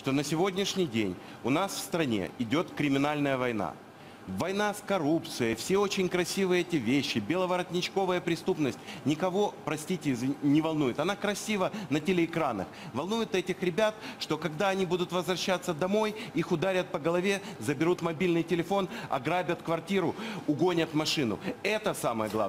что на сегодняшний день у нас в стране идет криминальная война. Война с коррупцией, все очень красивые эти вещи, беловоротничковая преступность никого, простите, не волнует. Она красива на телеэкранах. Волнует этих ребят, что когда они будут возвращаться домой, их ударят по голове, заберут мобильный телефон, ограбят квартиру, угонят машину. Это самое главное.